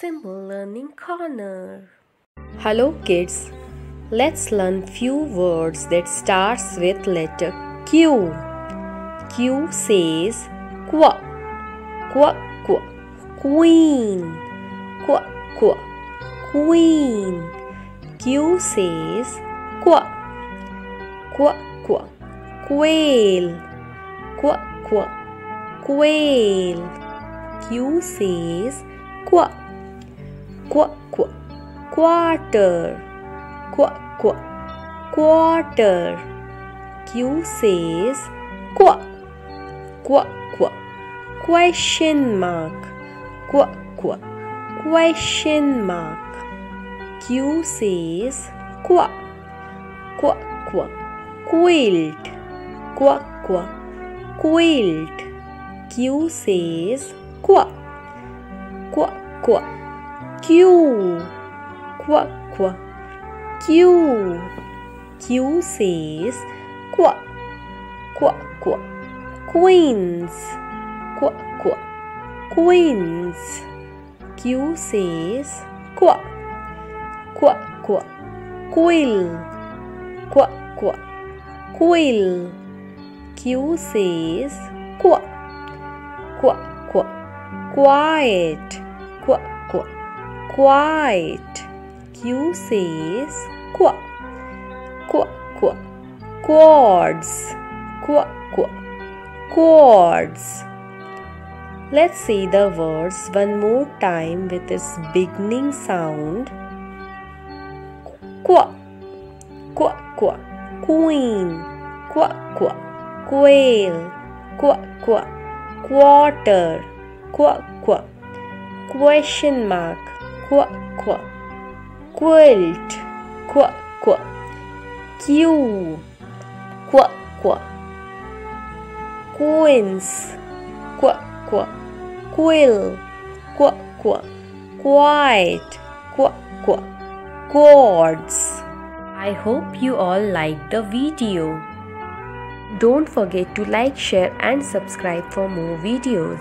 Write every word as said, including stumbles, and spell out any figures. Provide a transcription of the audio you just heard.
Simple Learning Corner. Hello kids, let's learn few words that starts with letter Q. Q says Qu, Qu, Qu, Queen, Qu, Qu, Queen. Q says Qu, Qu, Qu, Quail, Qu, Qu, Quail. Q says Qu, Qu, Qu, Quarter, Qu, Qu, Quarter. Q says Qu, Qu, Qu, Question mark, Qu, Qu, Question mark. Q says Qu, Qu, Qu, Quilt, Qu, Qu, Quilt. Q says Qu, Qu, Qu, Q, Qu, Qu, Q. Q says Qu, Qu, Qu, Queens, Qu, Qu, Queens. Q says Qu, Qu, Qu, Quill, Qu, Qu, Quill. Q says Qu, Qu, Qu, Quiet, Qu, Qu, Quiet. Q says Qu, Qu, Qu, Chords, Qu, Qu, Chords. Let's see the words one more time with its beginning sound. Qu, Qu, Qu, Queen, Qu, Qu, Quail, Qu, Qu, Quarter, Qu, Qu, Question mark, Qu, Qu, Quilt, Qu, Qu, Q, Qu, Qu, Queens, Qu, Qu, Quill, Qu, Qu, Quiet, Qu, Qu, Chords. I hope you all liked the video. Don't forget to like, share and subscribe for more videos.